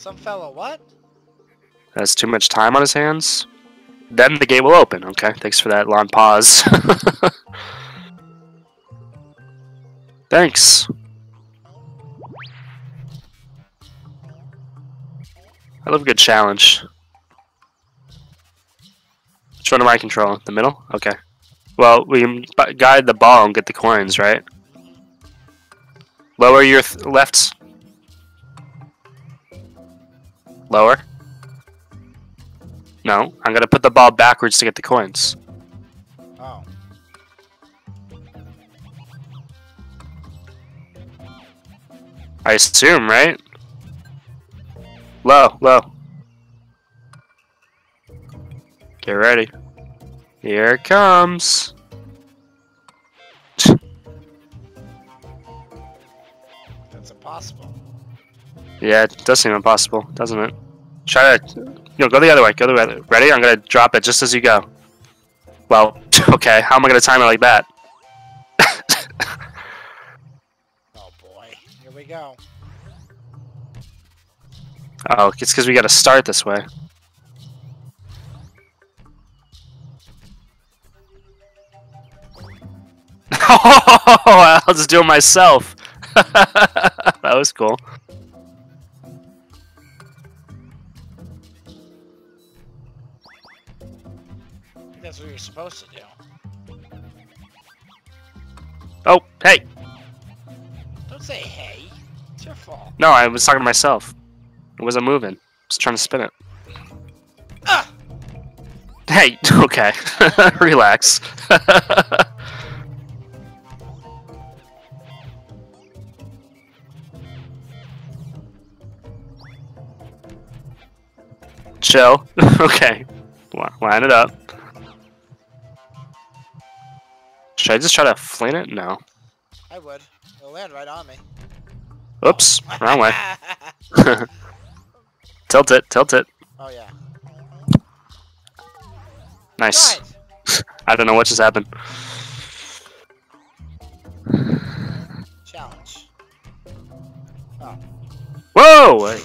Some fellow what? Has too much time on his hands? Then the gate will open. Okay, thanks for that long pause. Thanks. I love a good challenge. Which one am I controlling? The middle? Okay. Well, we guide the ball and get the coins, right? Lower your lefts. Lower. No, I'm gonna put the ball backwards to get the coins. Oh. I assume, right? Low, low. Get ready. Here it comes. That's impossible. Yeah, it does seem impossible, doesn't it? Try to... No, go the other way. Go the other way. Ready? I'm gonna drop it just as you go. Well, okay. How am I gonna time it like that? Oh boy, here we go. Oh, it's because we gotta start this way. Oh, I'll just do it myself. That was cool. That's what you're supposed to do. Oh, hey! Don't say hey. It's your fault. No, I was talking to myself. It wasn't moving. I was trying to spin it. Ah! Hey, okay. Relax. Chill. Okay. Line it up. Should I just try to fling it? No. I would. It'll land right on me. Oops. Oh. Wrong way. Tilt it. Tilt it. Oh, yeah. Nice. Right. I don't know what just happened. Challenge. Oh. Whoa!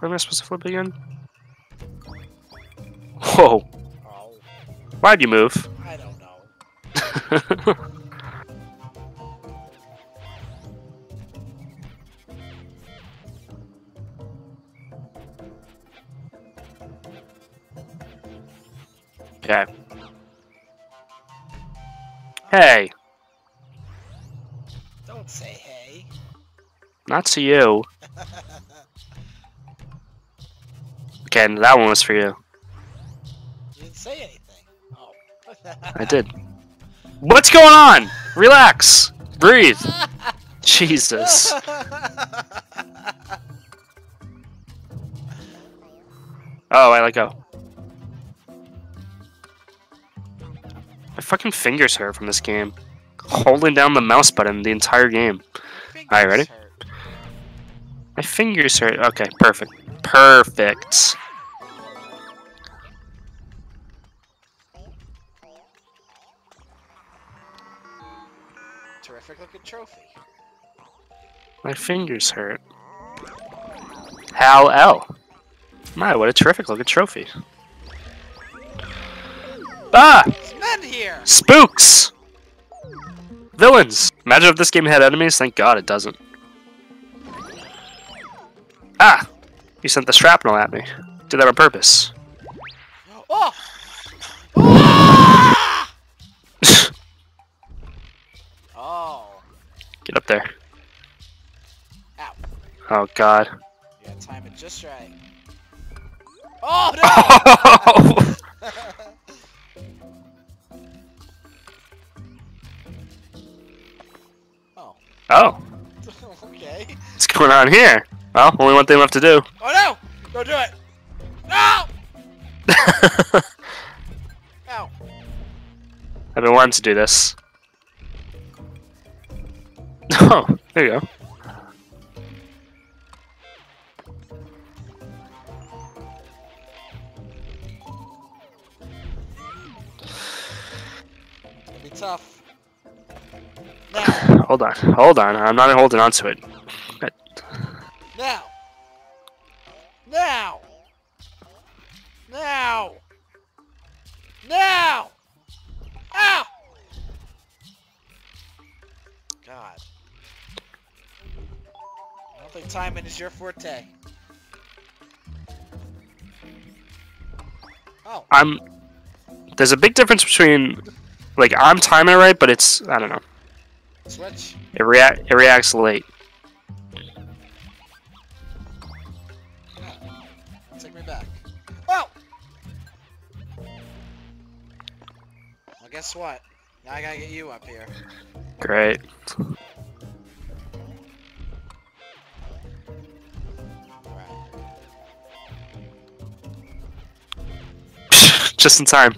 Where am I supposed to flip again? Whoa! Oh. Why'd you move? I don't know. Okay. Hey! Don't say hey. Not to you. Okay, and that one was for you. You didn't say anything. Oh. I did. What's going on? Relax. Breathe. Jesus. Oh, I let go. My fucking fingers hurt from this game. Holding down the mouse button the entire game. Alright, ready? Hurt. My fingers hurt. Okay, perfect. Perfect. Terrific looking trophy. My fingers hurt. Hal L. My, what a terrific looking trophy. Ah! Here. Spooks! Villains! Imagine if this game had enemies. Thank God it doesn't. Ah! You sent the shrapnel at me. Did that on purpose. Oh! Ah! Oh! Get up there. Ow. Oh God. You gotta time it just right. Oh no! Oh. Oh. Okay. What's going on here? Well, only one thing left to do. Oh no! Don't do it! No! Ow! I've been wanting to do this. Oh, there you go. tough. Now. Hold on. I'm not holding on to it. Now! Ow! God. I don't think timing is your forte. Oh. There's a big difference between, like, I'm timing it right, but it's, I don't know. Switch. It reacts late. Take me back. Oh! Well, guess what? Now I gotta get you up here. Great. Just in time.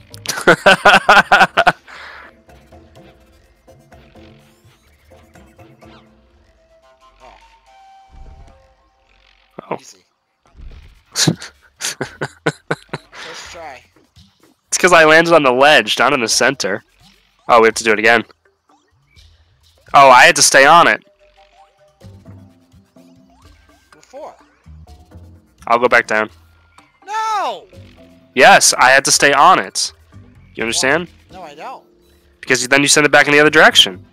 Oh. Easy. Let's try. It's because I landed on the ledge, down in the center. Oh, we have to do it again. Oh, I had to stay on it. Before. I'll go back down. No! Yes, I had to stay on it. You understand? Why? No, I don't. Because then you send it back in the other direction.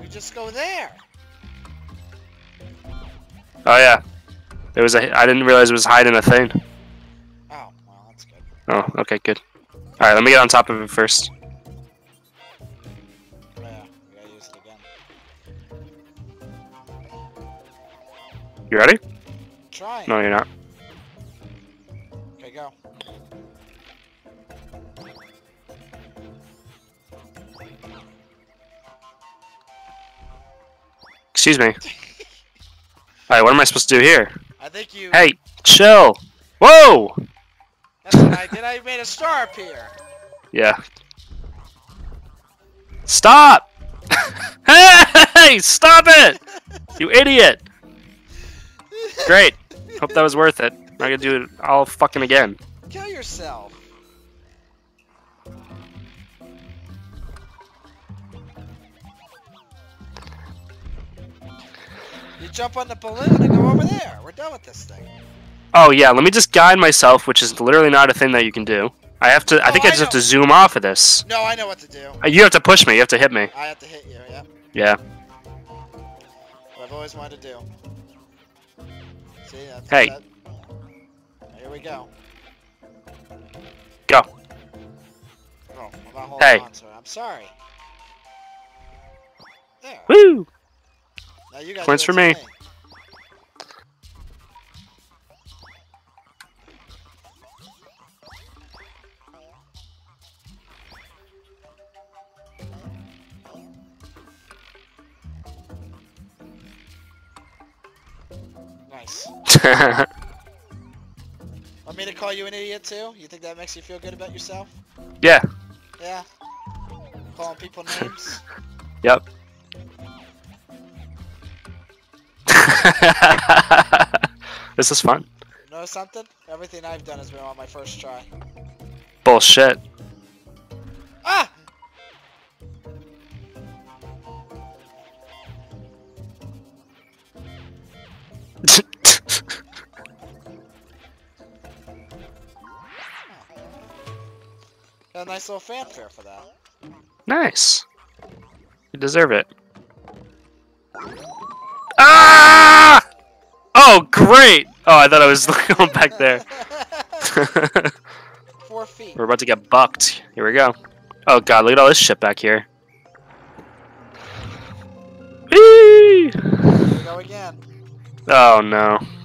You just go there. Oh yeah, there was a. I didn't realize it was hiding a thing. Oh, well, that's good. Oh, okay, good. All right, let me get on top of it first. Yeah, we gotta use it again. You ready? Try. No, you're not. Okay, go. Excuse me. Alright, what am I supposed to do here? I think you... Hey, chill! Whoa! That's what I did. I made a star appear. Yeah. Stop! Hey! Stop it! You idiot! Great. Hope that was worth it. I'm gonna do it all fucking again. Kill yourself. You jump on the balloon and go over there. We're done with this thing. Oh yeah, let me just guide myself, which is literally not a thing that you can do. I have to. Oh, I just have to zoom off of this. No, I know what to do. You have to push me. You have to hit me. I have to hit you. Yeah. Yeah. What I've always wanted to do. See, that's hey. That. Here we go. Go. Oh, I'm not holding on to it. I'm sorry. There. Woo. Now you got points for me. Nice. Want me to call you an idiot too? You think that makes you feel good about yourself? Yeah. Yeah. Calling people names. Yep. This is fun. You know something? Everything I've done has been on my first try. Bullshit. Ah! Got a nice little fanfare for that. Nice. You deserve it. Ah! Oh, great! Oh, I thought I was going back there. 4 feet. We're about to get bucked. Here we go. Oh, God, look at all this shit back here. Whee! Here we go again. Oh, no.